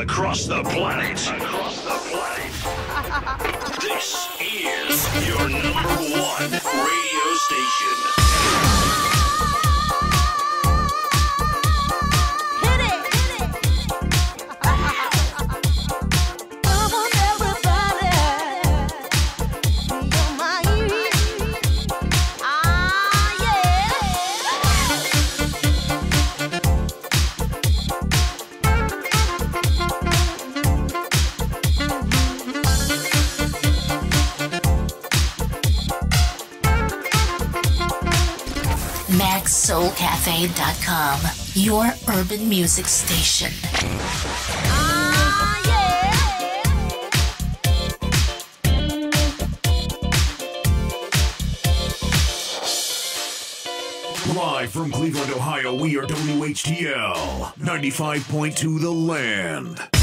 across the planet. Across the planet. This is your #1 radio station. MaxSoulCafe.com, your urban music station. Live from Cleveland, Ohio, we are WHDL 95.2 The Land.